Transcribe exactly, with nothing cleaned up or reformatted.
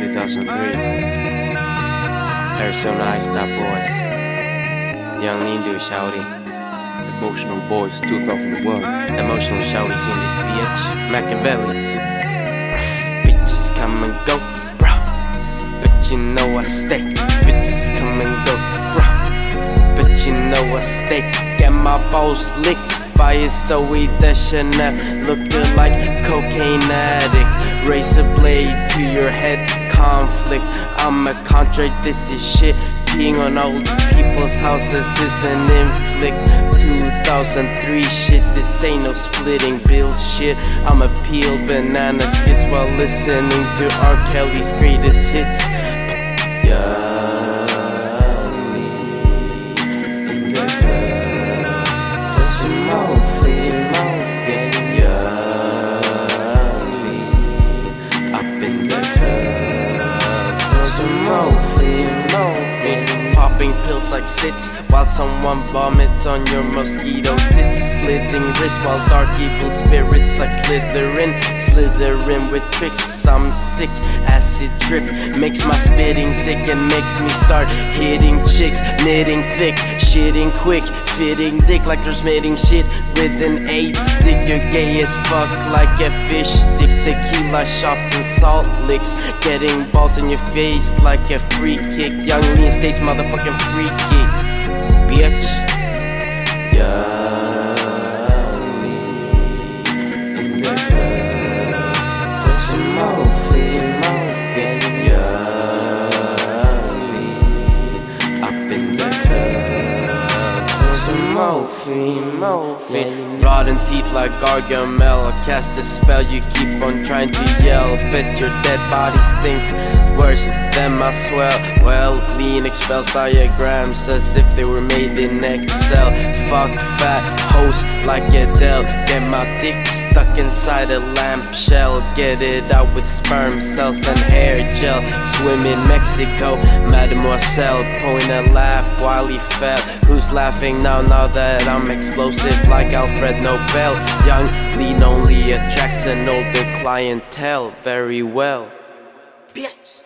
two thousand three, Arizona Iced Out Boys, Yung Leandoer Shouty, Emotional Boys two thousand one, Emotional Shouties in this bitch, Makaveli. Bitches come and go, bruh, but you know I stay. Bitches come and go, bruh, but you know I stay. Get my balls licked by a Zooey Deschanel, looking like a cocaine addict. Razor blade to your head, conflict. I'm a contracted this shit. Peeing on old people's houses is an inflict. Two thousand three shit, this ain't no splitting bill shit. I'm a peel banana skits while listening to R. Kelly's greatest hits. Yeah. Popping pills like sits while someone vomits on your mosquito tits. Slitting wrists while dark evil spirits like Slytherin, Slytherin with tricks. I'm sick, acid drip makes my spitting sick and makes me start hitting chicks. Knitting thick, shitting quick, fitting dick like transmitting shit with an eight stick. You're gay as fuck like a fish stick. Tequila shots and salt licks, getting balls in your face like a free kick. Young Lean stays motherfucking freaky, bitch. Young Lean in the club for some more free morphine. Young Lean up in the club for some more free morphine. Rotten teeth like Gargamel, I cast a spell. You keep on trying to yell, but your dead body stinks worse than my swell. Well, Lean expels diagrams as if they were made in Excel. Fuck fat host like Adele, get my dick stuck inside a lamp shell. Get it out with sperm cells and hair gel. Swim in Mexico, mademoiselle, point and laugh while he fell. Who's laughing now, now that I'm explosive like Alfred Nobel? Young Lean only attracts an older clientele very well, bitch.